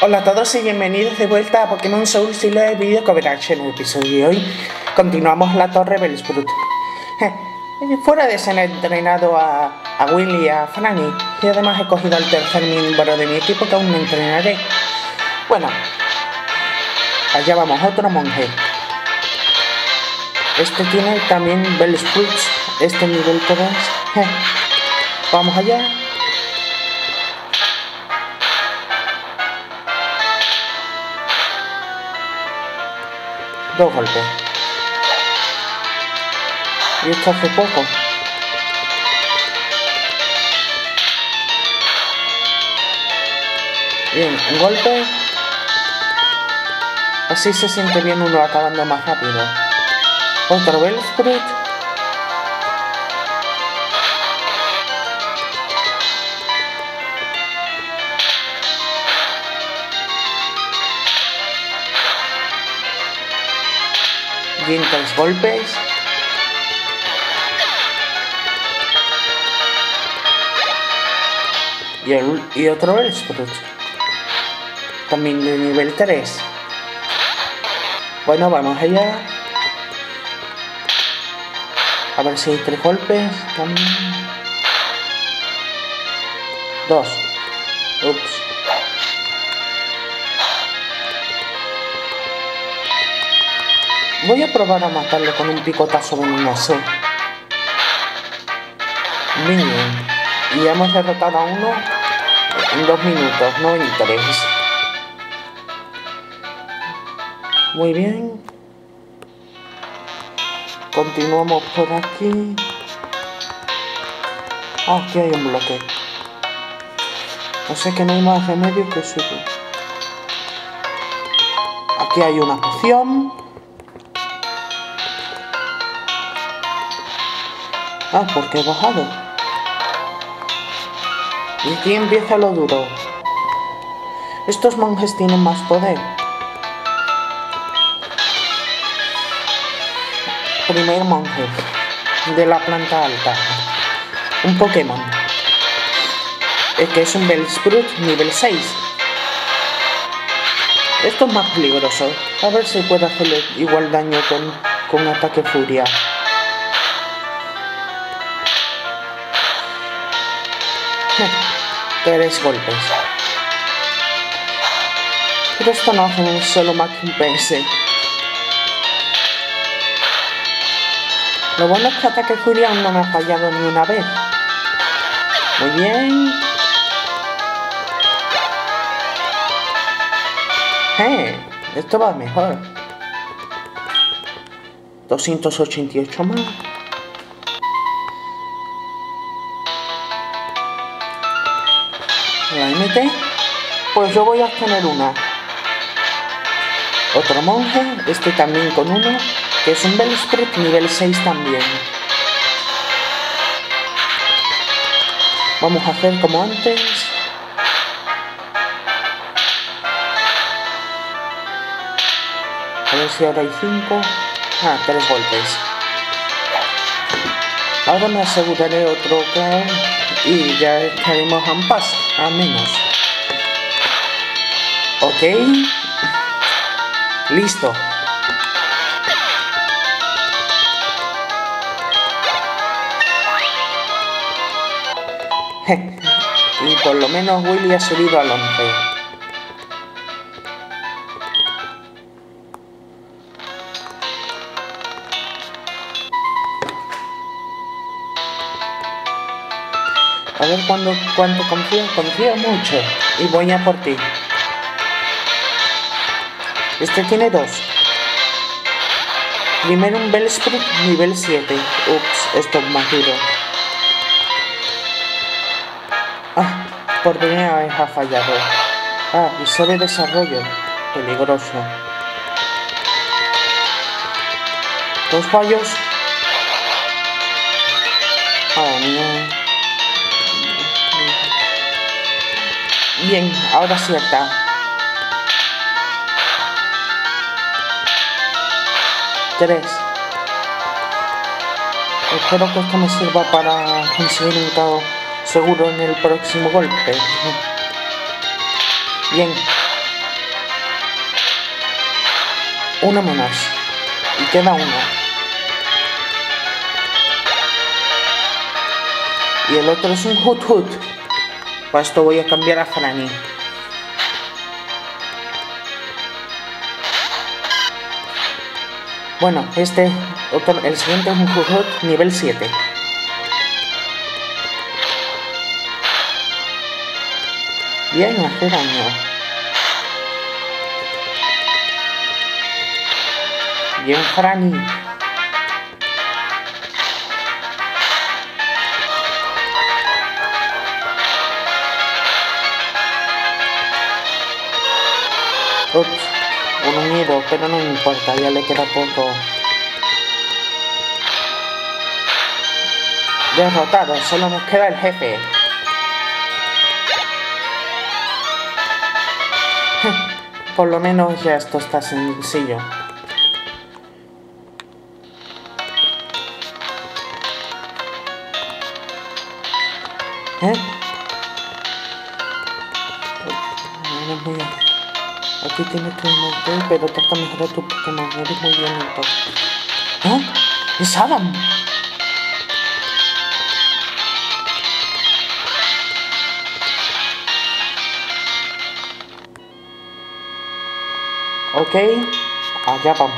Hola a todos y bienvenidos de vuelta a Pokémon Soul Silver Video Coverage. En el episodio de hoy continuamos la Torre Bellsprout. Fuera de ser entrenado a Willy y a Franny, y además he cogido al tercer miembro de mi equipo que aún no entrenaré. Bueno, allá vamos, otro monje. Este tiene también Bellsprout, este nivel 3. Vamos allá. Dos golpes. Y esto hace poco. Bien, un golpe. Así se siente bien uno acabando más rápido. Otro Bellsprout. Bien, tres golpes. Y otro Bellsprout. También de nivel 3. Bueno, vamos allá. A ver si hay tres golpes. Dos. Ups. Voy a probar a matarlo con un picotazo venenoso. Bien. Y ya hemos derrotado a uno en 2 minutos, no en 3. Muy bien. Continuamos por aquí. Ah, aquí hay un bloque. O sea que no hay más remedio que subir. Aquí hay una poción. Ah, porque he bajado. Y aquí empieza lo duro. Estos monjes tienen más poder. Primer monje de la planta alta. Un Pokémon. Es que es un Bellsprout nivel 6. Esto es más peligroso. A ver si puede hacerle igual daño con ataque furia. Tres golpes. Pero esto no hace solo más que un PS. Lo bueno es que ataque furia aún no me ha fallado ni una vez. Muy bien. Esto va mejor. 288 más. Pues yo voy a obtener una. Otro monje, este también con uno, que es un Bellsprout nivel 6 también. Vamos a hacer como antes. A ver si ahora hay 5. Ah, 3 golpes. Ahora me aseguraré otro clan y ya estaremos en paz, al menos. Ok. Listo. Y por lo menos Willy ha subido al 11. A ver cuánto confío mucho. Y voy a por ti. Este tiene 2. Primero un Bellsprout nivel 7. Ups, esto es más duro. Ah, por primera vez ha fallado. Ah, y solo desarrollo. Peligroso. 2 fallos. Ah, no. Bien, ahora acierta. 3. Espero que esto me sirva para conseguir un KO seguro en el próximo golpe. Bien, una menos. Y queda uno. Y el otro es un Hoothoot. Para esto voy a cambiar a Franny. Bueno, el siguiente es un Hoothoot nivel 7. Bien, hace daño. Bien, Franny. Ups, un unido, pero no me importa, ya le queda poco. Derrotado, solo nos queda el jefe. Por lo menos ya esto está sencillo. Aquí tienes que montar, pero trata de mejorar tu Pokémon. Eres muy bien, entonces. ¡Es Adam! Ok, allá vamos.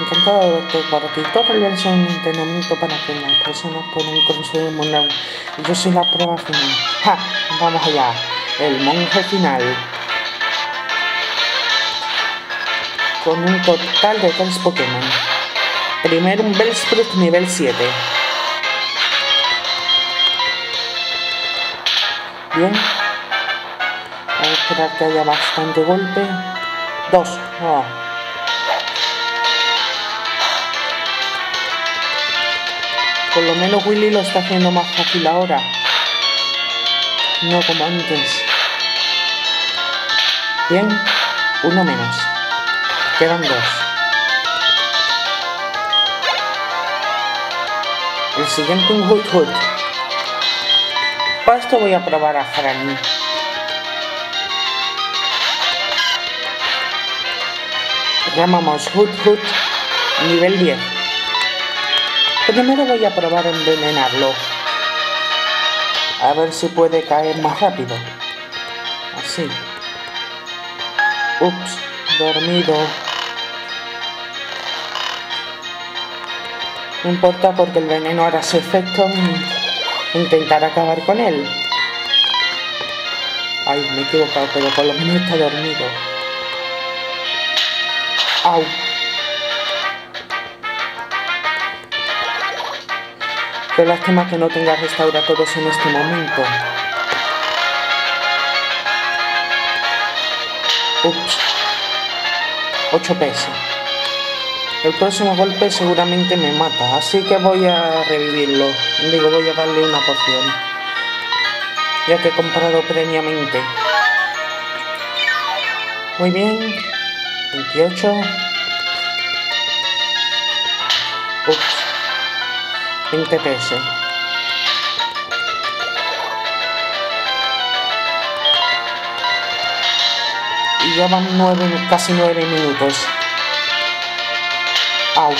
Encantado de verte por aquí. Torre Bellsprout es un entrenamiento para que las personas puedan construir un mundo. Yo soy la prueba final. ¡Ja! Vamos allá. El monje final. Con un total de 3 Pokémon. Primero un Bellsprout nivel 7. Bien. Voy a esperar que haya bastante golpe. 2. Oh. Por lo menos Willy lo está haciendo más fácil ahora. No como antes. Bien, uno menos. Quedan 2. El siguiente un Hoothoot. Para esto voy a probar a Franny. Llamamos Hoothoot nivel 10. Primero voy a probar a envenenarlo. A ver si puede caer más rápido. Así. Ups, dormido. No importa porque el veneno hará su efecto. Intentar acabar con él. Ay, me he equivocado, pero por lo menos está dormido. Au. Qué lástima que no tenga restauratorios en este momento. Ups. 8 pesos. El próximo golpe seguramente me mata, así que voy a revivirlo. Digo, voy a darle una poción. Ya que he comprado previamente. Muy bien. 28. Ups. 20 pesos. Y ya van casi 9 minutos. Au.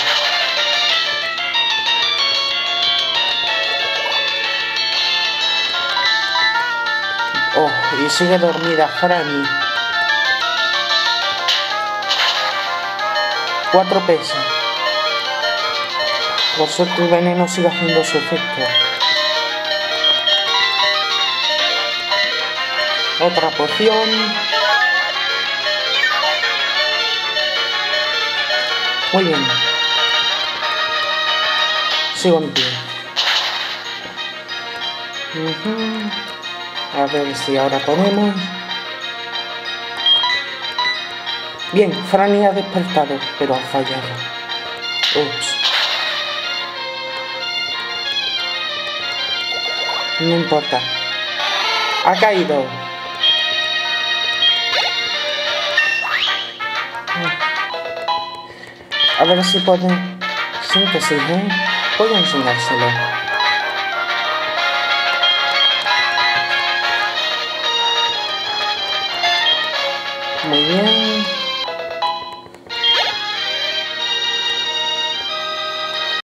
Oh, y sigue dormida Franny. 4 pesos. Por suerte el veneno sigue haciendo su efecto. Otra poción. Muy bien. Sigo en pie. A ver si ahora comemos. Bien, Franny ha despertado, pero ha fallado. Ups. No importa. Ha caído. A ver si puede. Síntesis, ¿eh? Puedo enseñárselo. Muy bien.